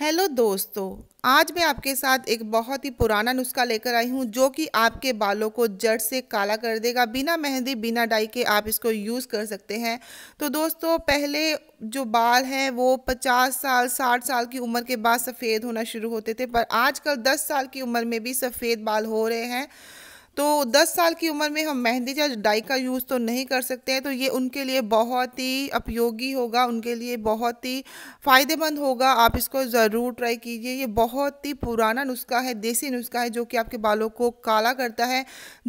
Hello दोस्तों, आज मैं आपके साथ एक बहुत ही पुराना नुस्खा लेकर आई हूं जो कि आपके बालों को जड़ से काला कर देगा। बिना मेहंदी बिना डाई के आप इसको यूज़ कर सकते हैं। तो दोस्तों, पहले जो बाल हैं वो 50 साल 60 साल की उम्र के बाद सफ़ेद होना शुरू होते थे, पर आजकल 10 साल की उम्र में भी सफ़ेद बाल हो रहे हैं। तो 10 साल की उम्र में हम मेहंदी या डाई का यूज़ तो नहीं कर सकते हैं, तो ये उनके लिए बहुत ही उपयोगी होगा, उनके लिए बहुत ही फ़ायदेमंद होगा। आप इसको ज़रूर ट्राई कीजिए। ये बहुत ही पुराना नुस्खा है, देसी नुस्खा है, जो कि आपके बालों को काला करता है।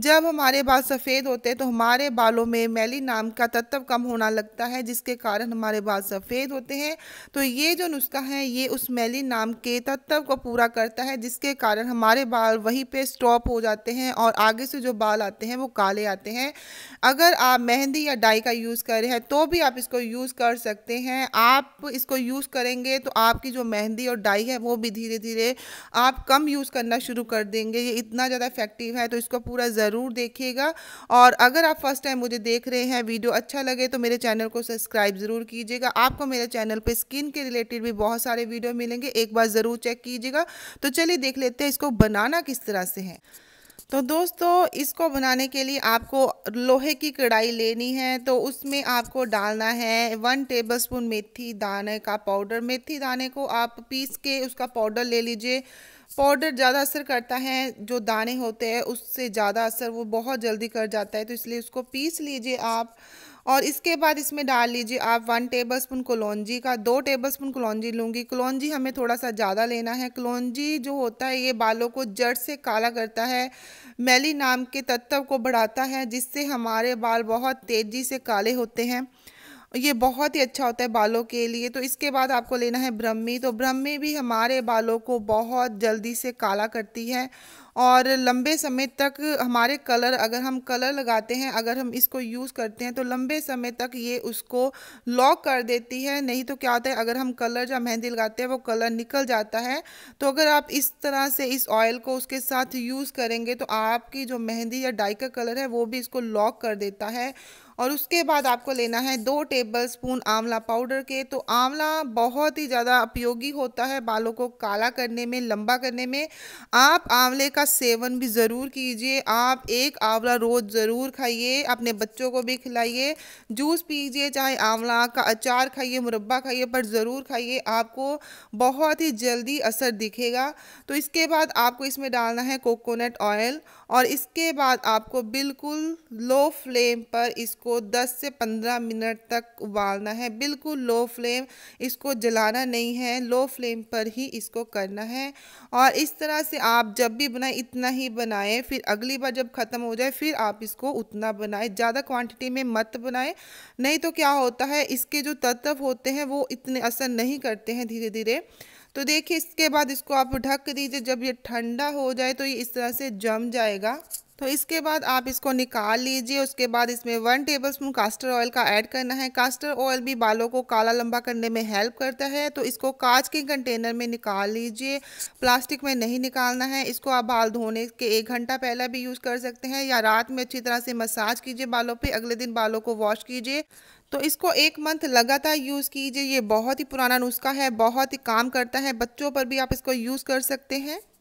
जब हमारे बाल सफ़ेद होते हैं तो हमारे बालों में मैलिन नाम का तत्व कम होना लगता है, जिसके कारण हमारे बाल सफ़ेद होते हैं। तो ये जो नुस्खा है ये उस मैलिन नाम के तत्व को पूरा करता है, जिसके कारण हमारे बाल वहीं पर स्टॉप हो जाते हैं और आगे से जो बाल आते हैं वो काले आते हैं। अगर आप मेहंदी या डाई का यूज़ कर रहे हैं तो भी आप इसको यूज़ कर सकते हैं। आप इसको यूज़ करेंगे तो आपकी जो मेहंदी और डाई है वो भी धीरे धीरे आप कम यूज़ करना शुरू कर देंगे। ये इतना ज़्यादा इफेक्टिव है, तो इसको पूरा ज़रूर देखिएगा। और अगर आप फर्स्ट टाइम मुझे देख रहे हैं, वीडियो अच्छा लगे तो मेरे चैनल को सब्सक्राइब ज़रूर कीजिएगा। आपको मेरे चैनल पर स्किन के रिलेटेड भी बहुत सारे वीडियो मिलेंगे, एक बार ज़रूर चेक कीजिएगा। तो चलिए देख लेते हैं इसको बनाना किस तरह से है। तो दोस्तों, इसको बनाने के लिए आपको लोहे की कढ़ाई लेनी है। तो उसमें आपको डालना है 1 टेबलस्पून मेथी दाने का पाउडर। मेथी दाने को आप पीस के उसका पाउडर ले लीजिए। पाउडर ज़्यादा असर करता है, जो दाने होते हैं उससे ज़्यादा असर वो बहुत जल्दी कर जाता है, तो इसलिए उसको पीस लीजिए आप। और इसके बाद इसमें डाल लीजिए आप 1 टेबलस्पून कलौंजी का। 2 टेबलस्पून कलौंजी लूँगी। कलौंजी हमें थोड़ा सा ज़्यादा लेना है। कलौंजी जो होता है ये बालों को जड़ से काला करता है, मैलिन नाम के तत्व को बढ़ाता है, जिससे हमारे बाल बहुत तेज़ी से काले होते हैं। ये बहुत ही अच्छा होता है बालों के लिए। तो इसके बाद आपको लेना है ब्राह्मी। तो ब्राह्मी भी हमारे बालों को बहुत जल्दी से काला करती है और लंबे समय तक हमारे कलर, अगर हम कलर लगाते हैं, अगर हम इसको यूज़ करते हैं तो लंबे समय तक ये उसको लॉक कर देती है। नहीं तो क्या होता है, अगर हम कलर या मेहंदी लगाते हैं वो कलर निकल जाता है। तो अगर आप इस तरह से इस ऑयल को उसके साथ यूज़ करेंगे तो आपकी जो मेहंदी या डाई का कलर है वो भी इसको लॉक कर देता है। और उसके बाद आपको लेना है 2 टेबलस्पून आंवला पाउडर के। तो आंवला बहुत ही ज़्यादा उपयोगी होता है बालों को काला करने में, लंबा करने में। आप आंवले का सेवन भी ज़रूर कीजिए। आप एक आंवला रोज़ ज़रूर खाइए, अपने बच्चों को भी खिलाइए। जूस पीजिए, चाहे आंवला का अचार खाइए, मुरब्बा खाइए, पर ज़रूर खाइए। आपको बहुत ही जल्दी असर दिखेगा। तो इसके बाद आपको इसमें डालना है कोकोनट ऑयल। और इसके बाद आपको बिल्कुल लो फ्लेम पर इसको 10 से 15 मिनट तक उबालना है। बिल्कुल लो फ्लेम, इसको जलाना नहीं है, लो फ्लेम पर ही इसको करना है। और इस तरह से आप जब भी बनाएं इतना ही बनाएं, फिर अगली बार जब ख़त्म हो जाए फिर आप इसको उतना बनाएं, ज़्यादा क्वांटिटी में मत बनाएं। नहीं तो क्या होता है, इसके जो तत्व होते हैं वो इतने असर नहीं करते हैं धीरे धीरे। तो देखिए, इसके बाद इसको आप ढक दीजिए। जब ये ठंडा हो जाए तो ये इस तरह से जम जाएगा। तो इसके बाद आप इसको निकाल लीजिए। उसके बाद इसमें 1 टेबलस्पून कास्टर ऑयल का ऐड करना है। कास्टर ऑयल भी बालों को काला लंबा करने में हेल्प करता है। तो इसको कांच के कंटेनर में निकाल लीजिए, प्लास्टिक में नहीं निकालना है। इसको आप बाल धोने के 1 घंटा पहले भी यूज़ कर सकते हैं, या रात में अच्छी तरह से मसाज कीजिए बालों पर, अगले दिन बालों को वॉश कीजिए। तो इसको 1 मंथ लगातार यूज़ कीजिए। ये बहुत ही पुराना नुस्खा है, बहुत ही काम करता है। बच्चों पर भी आप इसको यूज़ कर सकते हैं।